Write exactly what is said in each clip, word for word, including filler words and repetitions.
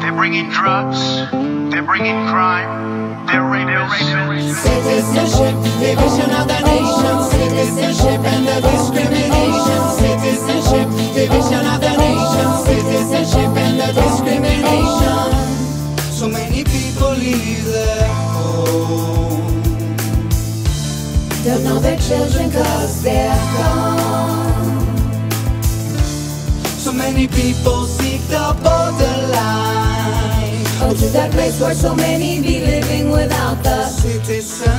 They're bringing drugs, they're bringing crime, they're raiders. Citizenship, division of the nation. Citizenship and the discrimination. Citizenship, division of the nation. Citizenship and the discrimination. So many people leave their home, don't know their children cause they're gone. So many people seek the borderline, oh, to that place where so many be living without the citizenship.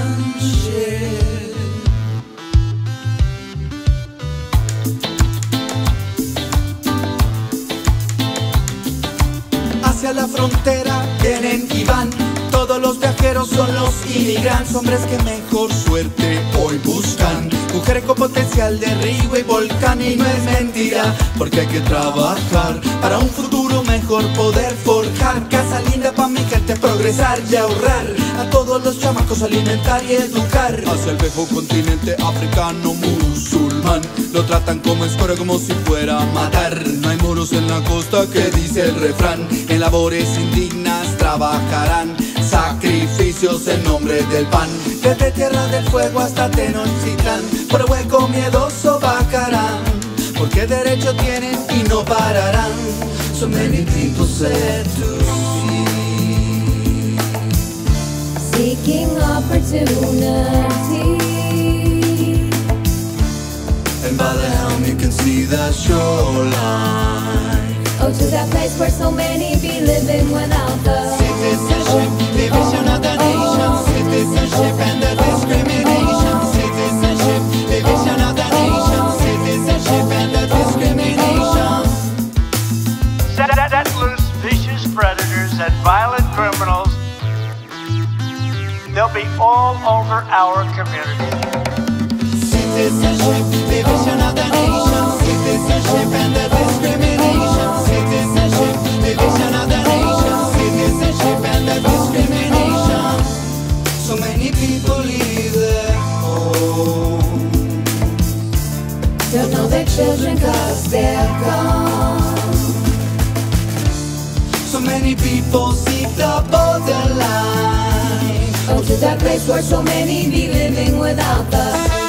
Hacia la frontera vienen y van, todos los viajeros son los inmigrantes, hombres que mejor suerte hoy buscan, mujeres con potencial de río y volcán. Y no es mentira, porque hay que trabajar para un futuro mejor, poder forjar casa linda pa' mi gente, progresar y ahorrar, a todos los chamacos alimentar y educar. Hacia el viejo continente africano musulmán lo tratan como escoria, como si fuera a matar. No hay muros en la costa, que dice el refrán, en labores indignas trabajarán, sacrificios en nombre del pan. Desde Tierra del Fuego hasta Tenochtitlán, por hueco miedoso vacarán, porque derecho tienen y no pararán. So many people said to me, seeking opportunity, and by the helm you can see the shoreline, oh, to that place where so many be living without the citizenship, division of the nation, citizenship and the discrimination, citizenship, division of the nation, citizenship and the discrimination. Set loose vicious predators and violent criminals, they'll be all over our community. Citizenship, division of the nation, citizenship and the discrimination, citizenship, division of the nation, citizenship and the discrimination. So many people leave their home, don't know their children cause they're gone. So many people seek the borderline, oh, to that place where so many be living without the